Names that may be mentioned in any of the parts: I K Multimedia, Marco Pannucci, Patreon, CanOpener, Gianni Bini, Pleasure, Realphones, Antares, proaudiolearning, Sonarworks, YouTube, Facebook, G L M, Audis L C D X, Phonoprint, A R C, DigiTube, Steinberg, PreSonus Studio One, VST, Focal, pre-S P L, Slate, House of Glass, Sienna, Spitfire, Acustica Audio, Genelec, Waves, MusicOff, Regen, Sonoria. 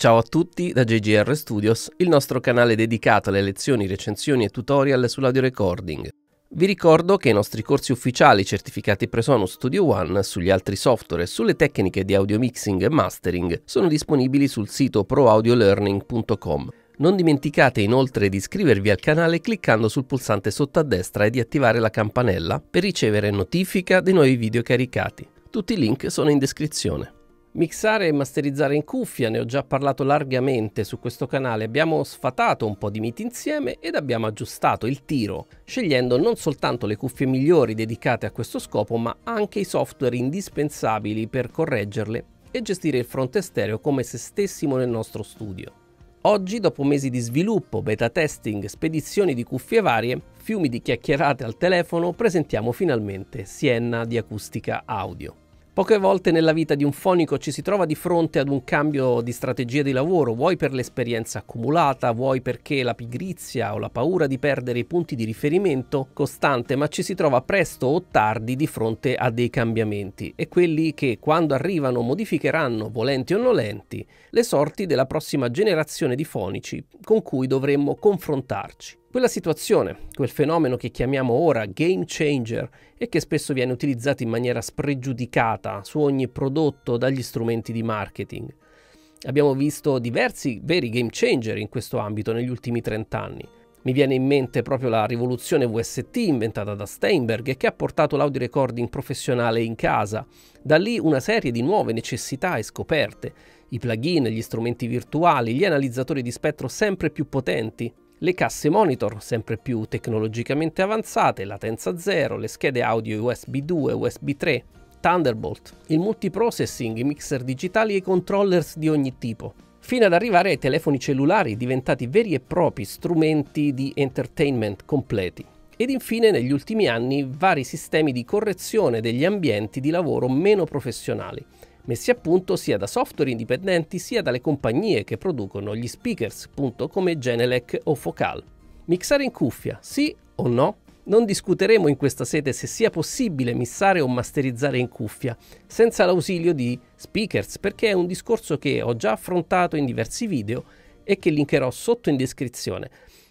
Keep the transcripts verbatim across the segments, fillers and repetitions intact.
Ciao a tutti da J G R Studios, il nostro canale dedicato alle lezioni, recensioni e tutorial sull'audio recording. Vi ricordo che i nostri corsi ufficiali certificati PreSonus Studio One sugli altri software e sulle tecniche di audio mixing e mastering sono disponibili sul sito pro audio learning punto com. Non dimenticate inoltre di iscrivervi al canale cliccando sul pulsante sotto a destra e di attivare la campanella per ricevere notifica dei nuovi video caricati. Tutti i link sono in descrizione. Mixare e masterizzare in cuffia, ne ho già parlato largamente su questo canale, abbiamo sfatato un po' di miti insieme ed abbiamo aggiustato il tiro, scegliendo non soltanto le cuffie migliori dedicate a questo scopo, ma anche i software indispensabili per correggerle e gestire il fronte stereo come se stessimo nel nostro studio. Oggi, dopo mesi di sviluppo, beta testing, spedizioni di cuffie varie, fiumi di chiacchierate al telefono, presentiamo finalmente Sienna di Acustica Audio. Poche volte nella vita di un fonico ci si trova di fronte ad un cambio di strategia di lavoro, vuoi per l'esperienza accumulata, vuoi perché la pigrizia o la paura di perdere i punti di riferimento costante, ma ci si trova presto o tardi di fronte a dei cambiamenti e quelli che quando arrivano modificheranno, volenti o nolenti, le sorti della prossima generazione di fonici con cui dovremmo confrontarci. Quella situazione, quel fenomeno che chiamiamo ora game changer e che spesso viene utilizzato in maniera spregiudicata su ogni prodotto dagli strumenti di marketing. Abbiamo visto diversi veri game changer in questo ambito negli ultimi trent'anni. Mi viene in mente proprio la rivoluzione V S T inventata da Steinberg e che ha portato l'audio recording professionale in casa. Da lì una serie di nuove necessità e scoperte, i plugin, gli strumenti virtuali, gli analizzatori di spettro sempre più potenti, le casse monitor sempre più tecnologicamente avanzate, latenza zero, le schede audio U S B due, U S B tre, Thunderbolt, il multiprocessing, i mixer digitali e i controllers di ogni tipo, fino ad arrivare ai telefoni cellulari diventati veri e propri strumenti di entertainment completi. Ed infine negli ultimi anni vari sistemi di correzione degli ambienti di lavoro meno professionali, messi a punto sia da software indipendenti sia dalle compagnie che producono gli speakers, appunto come Genelec o Focal. Mixare in cuffia, sì o no? Non discuteremo in questa sede se sia possibile mixare o masterizzare in cuffia senza l'ausilio di speakers, perché è un discorso che ho già affrontato in diversi video e che linkerò sotto in descrizione,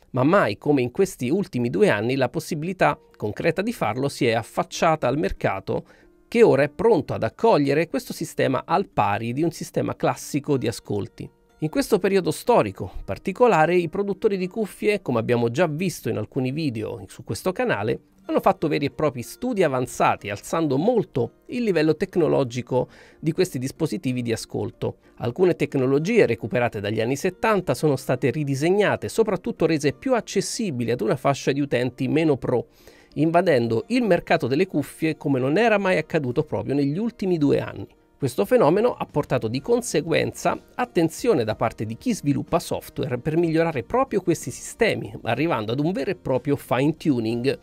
ma mai come in questi ultimi due anni la possibilità concreta di farlo si è affacciata al mercato che ora è pronto ad accogliere questo sistema al pari di un sistema classico di ascolti. In questo periodo storico particolare i produttori di cuffie, come abbiamo già visto in alcuni video su questo canale, hanno fatto veri e propri studi avanzati, alzando molto il livello tecnologico di questi dispositivi di ascolto. Alcune tecnologie recuperate dagli anni settanta sono state ridisegnate, soprattutto rese più accessibili ad una fascia di utenti meno pro, invadendo il mercato delle cuffie come non era mai accaduto proprio negli ultimi due anni. Questo fenomeno ha portato di conseguenza attenzione da parte di chi sviluppa software per migliorare proprio questi sistemi, arrivando ad un vero e proprio fine tuning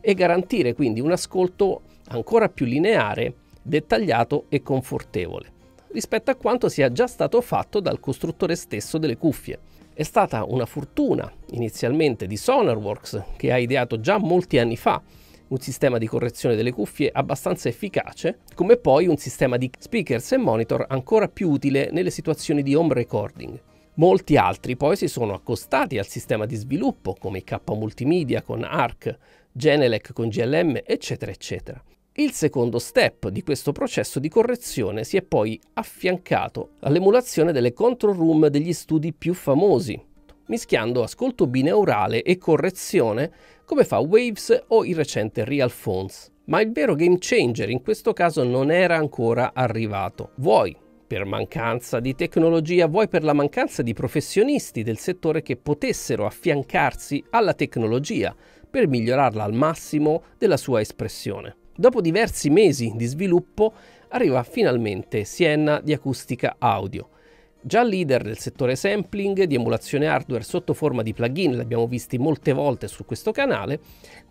e garantire quindi un ascolto ancora più lineare, dettagliato e confortevole rispetto a quanto sia già stato fatto dal costruttore stesso delle cuffie. È stata una fortuna inizialmente di Sonarworks, che ha ideato già molti anni fa un sistema di correzione delle cuffie abbastanza efficace, come poi un sistema di speakers e monitor ancora più utile nelle situazioni di home recording. Molti altri poi si sono accostati al sistema di sviluppo, come I K Multimedia con A R C, Genelec con G L M, eccetera eccetera. Il secondo step di questo processo di correzione si è poi affiancato all'emulazione delle control room degli studi più famosi, mischiando ascolto binaurale e correzione come fa Waves o il recente Realphones. Ma il vero game changer in questo caso non era ancora arrivato. Vuoi per mancanza di tecnologia, vuoi per la mancanza di professionisti del settore che potessero affiancarsi alla tecnologia per migliorarla al massimo della sua espressione. Dopo diversi mesi di sviluppo arriva finalmente Sienna di Acustica Audio, già leader del settore sampling, di emulazione hardware sotto forma di plugin, l'abbiamo visti molte volte su questo canale,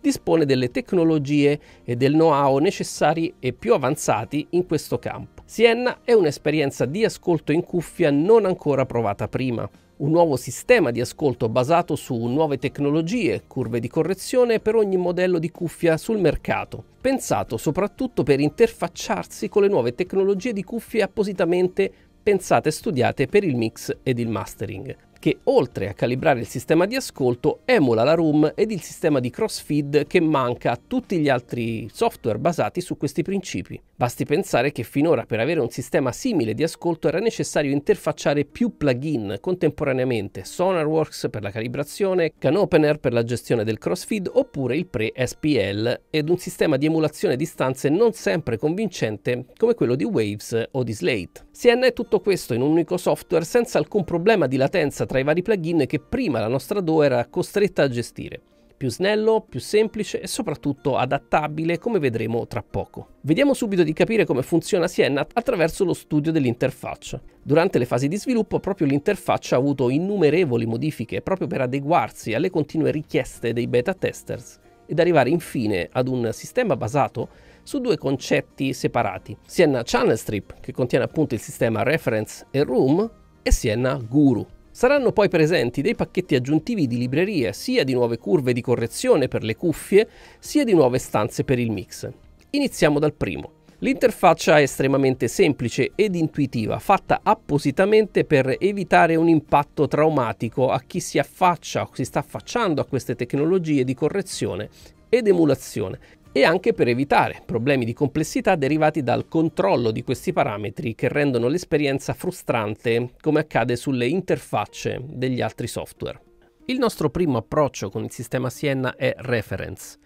dispone delle tecnologie e del know-how necessari e più avanzati in questo campo. Sienna è un'esperienza di ascolto in cuffia non ancora provata prima. Un nuovo sistema di ascolto basato su nuove tecnologie, curve di correzione per ogni modello di cuffia sul mercato, pensato soprattutto per interfacciarsi con le nuove tecnologie di cuffie appositamente pensate e studiate per il mix ed il mastering, che oltre a calibrare il sistema di ascolto emula la room ed il sistema di crossfeed che manca a tutti gli altri software basati su questi principi. Basti pensare che finora per avere un sistema simile di ascolto era necessario interfacciare più plugin contemporaneamente: Sonarworks per la calibrazione, CanOpener per la gestione del crossfeed oppure il pre-S P L, ed un sistema di emulazione di stanze non sempre convincente come quello di Waves o di Slate. Sienna è tutto questo in un unico software senza alcun problema di latenza tra tra i vari plugin che prima la nostra D A W era costretta a gestire. Più snello, più semplice e soprattutto adattabile, come vedremo tra poco. Vediamo subito di capire come funziona Sienna attraverso lo studio dell'interfaccia. Durante le fasi di sviluppo proprio l'interfaccia ha avuto innumerevoli modifiche proprio per adeguarsi alle continue richieste dei beta testers ed arrivare infine ad un sistema basato su due concetti separati: Sienna Channel Strip, che contiene appunto il sistema Reference e Room, e Sienna Guru. Saranno poi presenti dei pacchetti aggiuntivi di librerie, sia di nuove curve di correzione per le cuffie, sia di nuove stanze per il mix. Iniziamo dal primo. L'interfaccia è estremamente semplice ed intuitiva, fatta appositamente per evitare un impatto traumatico a chi si affaccia o si sta affacciando a queste tecnologie di correzione ed emulazione, e anche per evitare problemi di complessità derivati dal controllo di questi parametri che rendono l'esperienza frustrante, come accade sulle interfacce degli altri software. Il nostro primo approccio con il sistema Sienna è Reference,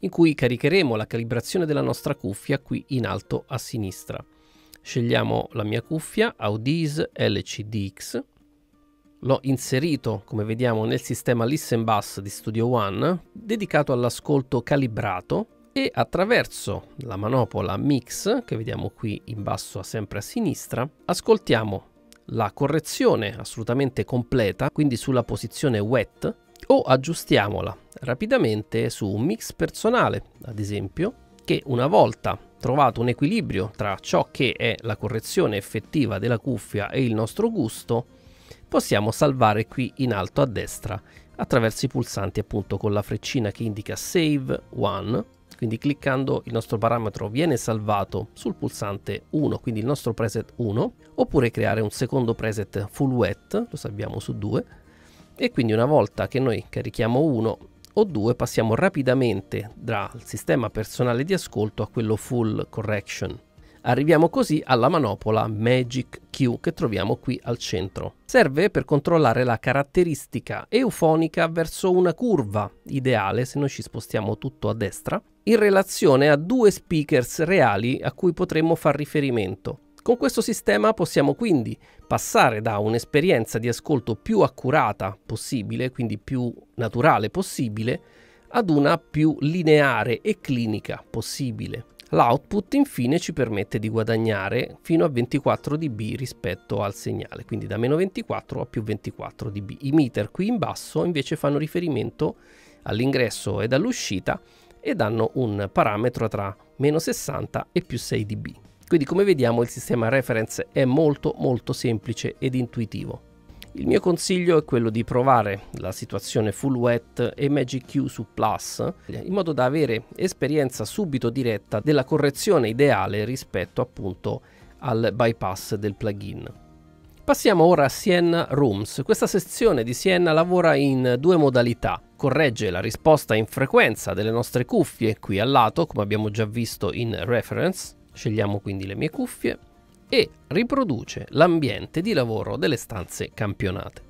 in cui caricheremo la calibrazione della nostra cuffia qui in alto a sinistra. Scegliamo la mia cuffia Audis L C D X, l'ho inserito, come vediamo, nel sistema Listen Bus di Studio One, dedicato all'ascolto calibrato, e attraverso la manopola Mix, che vediamo qui in basso sempre a sinistra, ascoltiamo la correzione assolutamente completa, quindi sulla posizione wet, o aggiustiamola rapidamente su un mix personale, ad esempio, che una volta trovato un equilibrio tra ciò che è la correzione effettiva della cuffia e il nostro gusto, possiamo salvare qui in alto a destra attraverso i pulsanti, appunto, con la freccina che indica Save One. Quindi cliccando il nostro parametro viene salvato sul pulsante uno, quindi il nostro preset uno, oppure creare un secondo preset full wet, lo salviamo su due, e quindi una volta che noi carichiamo uno o due passiamo rapidamente dal sistema personale di ascolto a quello full correction. Arriviamo così alla manopola Magic Q che troviamo qui al centro. Serve per controllare la caratteristica eufonica verso una curva ideale, se noi ci spostiamo tutto a destra, in relazione a due speakers reali a cui potremmo far riferimento. Con questo sistema possiamo quindi passare da un'esperienza di ascolto più accurata possibile, quindi più naturale possibile, ad una più lineare e clinica possibile. L'output infine ci permette di guadagnare fino a ventiquattro decibel rispetto al segnale, quindi da meno ventiquattro a più ventiquattro decibel. I meter qui in basso invece fanno riferimento all'ingresso ed all'uscita e danno un parametro tra meno sessanta e più sei decibel. Quindi, come vediamo, il sistema Reference è molto molto semplice ed intuitivo. Il mio consiglio è quello di provare la situazione full wet e Magic Q su Plus, in modo da avere esperienza subito diretta della correzione ideale rispetto appunto al bypass del plugin. Passiamo ora a Sienna Rooms. Questa sezione di Sienna lavora in due modalità: corregge la risposta in frequenza delle nostre cuffie qui al lato, come abbiamo già visto in Reference, scegliamo quindi le mie cuffie, e riproduce l'ambiente di lavoro delle stanze campionate.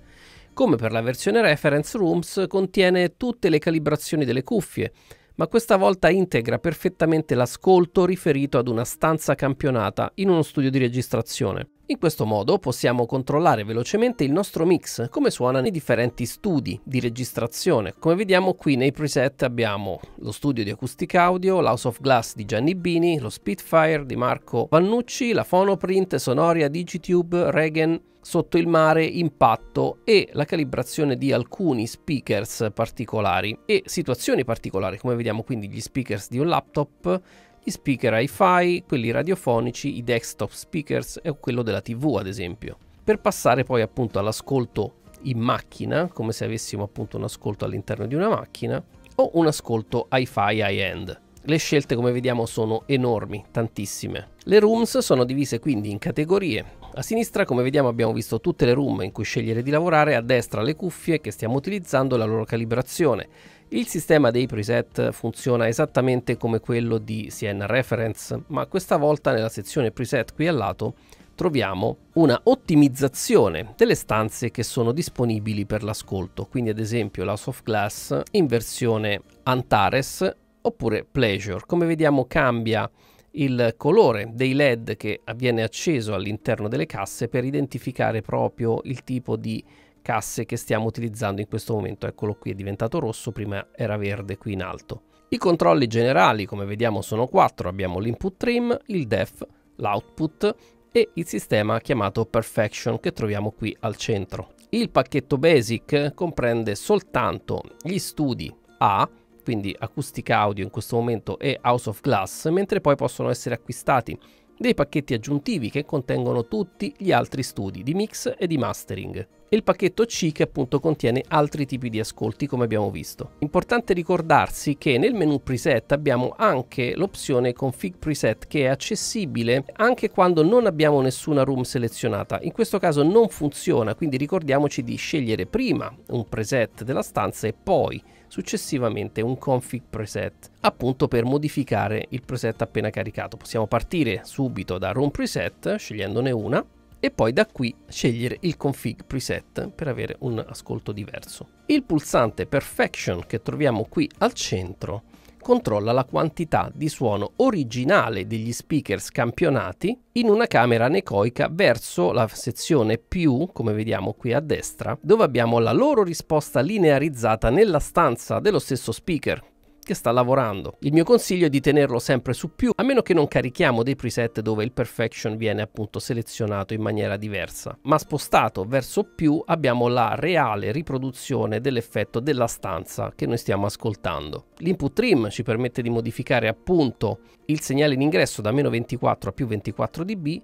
Come per la versione Reference, Rooms contiene tutte le calibrazioni delle cuffie, ma questa volta integra perfettamente l'ascolto riferito ad una stanza campionata in uno studio di registrazione. In questo modo possiamo controllare velocemente il nostro mix, come suona nei differenti studi di registrazione. Come vediamo qui nei preset abbiamo lo studio di Acustica Audio, l'House of Glass di Gianni Bini, lo Spitfire di Marco Pannucci, la Phonoprint, Sonoria, DigiTube, Regen, Sotto il mare, impatto, e la calibrazione di alcuni speakers particolari e situazioni particolari, come vediamo quindi gli speakers di un laptop, gli speaker hi-fi, quelli radiofonici, i desktop speakers e quello della tivù ad esempio, per passare poi appunto all'ascolto in macchina, come se avessimo appunto un ascolto all'interno di una macchina o un ascolto hi-fi high-end. Le scelte, come vediamo, sono enormi, tantissime. Le rooms sono divise quindi in categorie. A sinistra, come vediamo, abbiamo visto tutte le room in cui scegliere di lavorare, a destra le cuffie che stiamo utilizzando e la loro calibrazione. Il sistema dei preset funziona esattamente come quello di Sienna Reference, ma questa volta nella sezione preset qui al lato troviamo una ottimizzazione delle stanze che sono disponibili per l'ascolto, quindi ad esempio la House of Glass in versione Antares oppure Pleasure. Come vediamo cambia il colore dei led che viene acceso all'interno delle casse per identificare proprio il tipo di casse che stiamo utilizzando in questo momento. Eccolo qui, è diventato rosso, prima era verde qui in alto. I controlli generali, come vediamo, sono quattro. Abbiamo l'input trim, il def, l'output e il sistema chiamato Perfection che troviamo qui al centro. Il pacchetto Basic comprende soltanto gli studi A, quindi Acustica Audio in questo momento, e House of Glass, mentre poi possono essere acquistati dei pacchetti aggiuntivi che contengono tutti gli altri studi di mix e di mastering. E il pacchetto C che appunto contiene altri tipi di ascolti, come abbiamo visto. Importante ricordarsi che nel menu preset abbiamo anche l'opzione config preset che è accessibile anche quando non abbiamo nessuna room selezionata. In questo caso non funziona, quindi ricordiamoci di scegliere prima un preset della stanza e poi successivamente un config preset, appunto per modificare il preset appena caricato. Possiamo partire subito da room preset scegliendone una e poi da qui scegliere il config preset per avere un ascolto diverso. Il pulsante Perfection che troviamo qui al centro controlla la quantità di suono originale degli speaker campionati in una camera anecoica verso la sezione più, come vediamo qui a destra, dove abbiamo la loro risposta linearizzata nella stanza dello stesso speaker che sta lavorando. Il mio consiglio è di tenerlo sempre su più, a meno che non carichiamo dei preset dove il Perfection viene appunto selezionato in maniera diversa, ma spostato verso più abbiamo la reale riproduzione dell'effetto della stanza che noi stiamo ascoltando. L'input trim ci permette di modificare appunto il segnale in ingresso da meno ventiquattro a più ventiquattro decibel.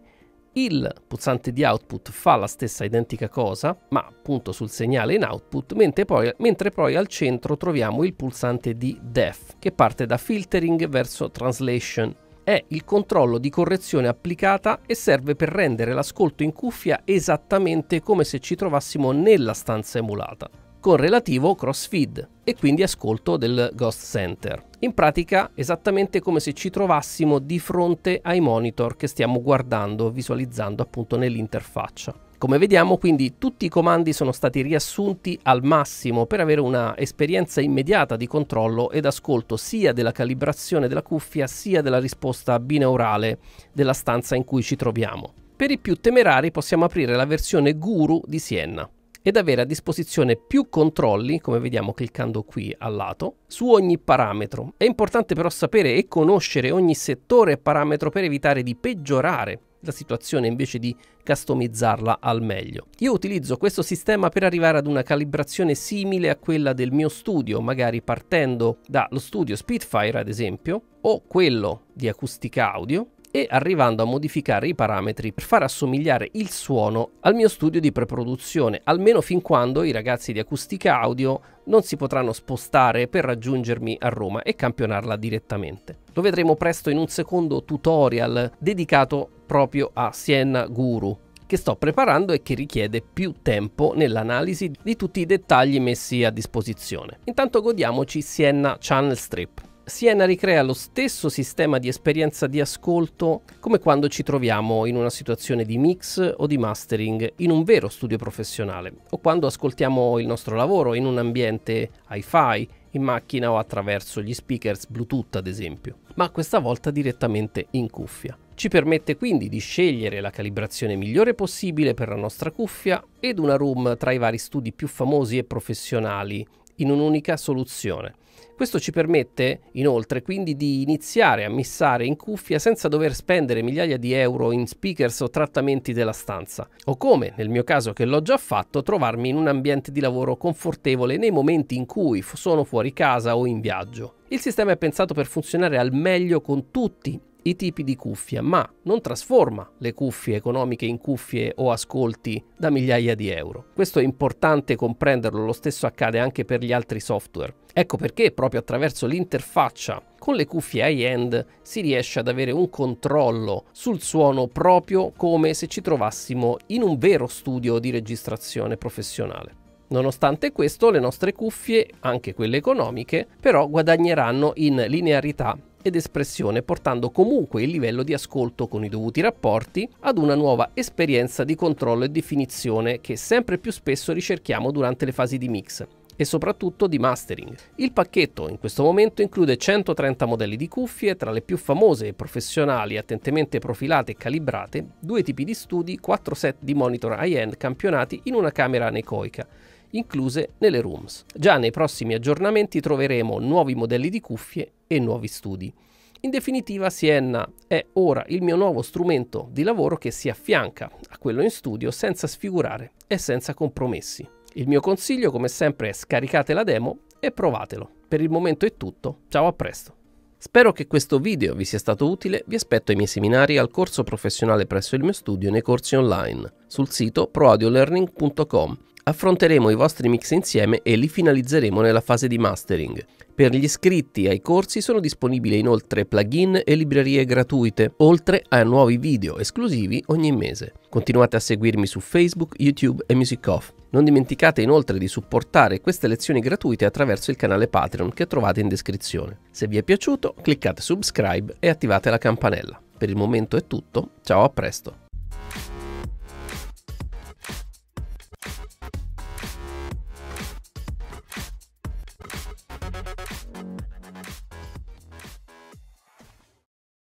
Il pulsante di output fa la stessa identica cosa, ma appunto sul segnale in output, mentre poi, mentre poi al centro troviamo il pulsante di def, che parte da filtering verso translation. È il controllo di correzione applicata e serve per rendere l'ascolto in cuffia esattamente come se ci trovassimo nella stanza emulata, con relativo crossfeed e quindi ascolto del Ghost Center. In pratica esattamente come se ci trovassimo di fronte ai monitor che stiamo guardando, visualizzando appunto nell'interfaccia. Come vediamo quindi tutti i comandi sono stati riassunti al massimo per avere una esperienza immediata di controllo ed ascolto sia della calibrazione della cuffia sia della risposta binaurale della stanza in cui ci troviamo. Per i più temerari possiamo aprire la versione Guru di Sienna ed avere a disposizione più controlli, come vediamo cliccando qui al lato, su ogni parametro. È importante però sapere e conoscere ogni settore e parametro per evitare di peggiorare la situazione invece di customizzarla al meglio. Io utilizzo questo sistema per arrivare ad una calibrazione simile a quella del mio studio, magari partendo dallo studio Spitfire ad esempio, o quello di Acustica Audio, e arrivando a modificare i parametri per far assomigliare il suono al mio studio di preproduzione, almeno fin quando i ragazzi di Acustica Audio non si potranno spostare per raggiungermi a Roma e campionarla direttamente. Lo vedremo presto in un secondo tutorial dedicato proprio a Sienna Guru, che sto preparando e che richiede più tempo nell'analisi di tutti i dettagli messi a disposizione. Intanto godiamoci Sienna Channel Strip. Sienna ricrea lo stesso sistema di esperienza di ascolto come quando ci troviamo in una situazione di mix o di mastering in un vero studio professionale, o quando ascoltiamo il nostro lavoro in un ambiente hi-fi, in macchina o attraverso gli speakers Bluetooth ad esempio, ma questa volta direttamente in cuffia. Ci permette quindi di scegliere la calibrazione migliore possibile per la nostra cuffia ed una room tra i vari studi più famosi e professionali in un'unica soluzione. Questo ci permette inoltre quindi di iniziare a mixare in cuffia senza dover spendere migliaia di euro in speakers o trattamenti della stanza, o come nel mio caso che l'ho già fatto, trovarmi in un ambiente di lavoro confortevole nei momenti in cui sono fuori casa o in viaggio. Il sistema è pensato per funzionare al meglio con tutti i tipi di cuffia, ma non trasforma le cuffie economiche in cuffie o ascolti da migliaia di euro. Questo è importante comprenderlo, lo stesso accade anche per gli altri software. Ecco perché proprio attraverso l'interfaccia con le cuffie high-end si riesce ad avere un controllo sul suono proprio come se ci trovassimo in un vero studio di registrazione professionale. Nonostante questo, le nostre cuffie, anche quelle economiche, però guadagneranno in linearità ed espressione, portando comunque il livello di ascolto con i dovuti rapporti ad una nuova esperienza di controllo e definizione che sempre più spesso ricerchiamo durante le fasi di mix e soprattutto di mastering. Il pacchetto in questo momento include centotrenta modelli di cuffie, tra le più famose e professionali attentamente profilate e calibrate, due tipi di studi, quattro set di monitor high-end campionati in una camera anecoica, incluse nelle rooms. Già nei prossimi aggiornamenti troveremo nuovi modelli di cuffie e nuovi studi. In definitiva, Sienna è ora il mio nuovo strumento di lavoro che si affianca a quello in studio senza sfigurare e senza compromessi. Il mio consiglio, come sempre, è scaricate la demo e provatelo. Per il momento è tutto, ciao, a presto! Spero che questo video vi sia stato utile, vi aspetto ai miei seminari al corso professionale presso il mio studio e nei corsi online, sul sito pro audio learning punto com. Affronteremo i vostri mix insieme e li finalizzeremo nella fase di mastering. Per gli iscritti ai corsi sono disponibili inoltre plugin e librerie gratuite, oltre a nuovi video esclusivi ogni mese. Continuate a seguirmi su Facebook, YouTube e MusicOff. Non dimenticate inoltre di supportare queste lezioni gratuite attraverso il canale Patreon che trovate in descrizione. Se vi è piaciuto, cliccate subscribe e attivate la campanella. Per il momento è tutto, ciao, a presto!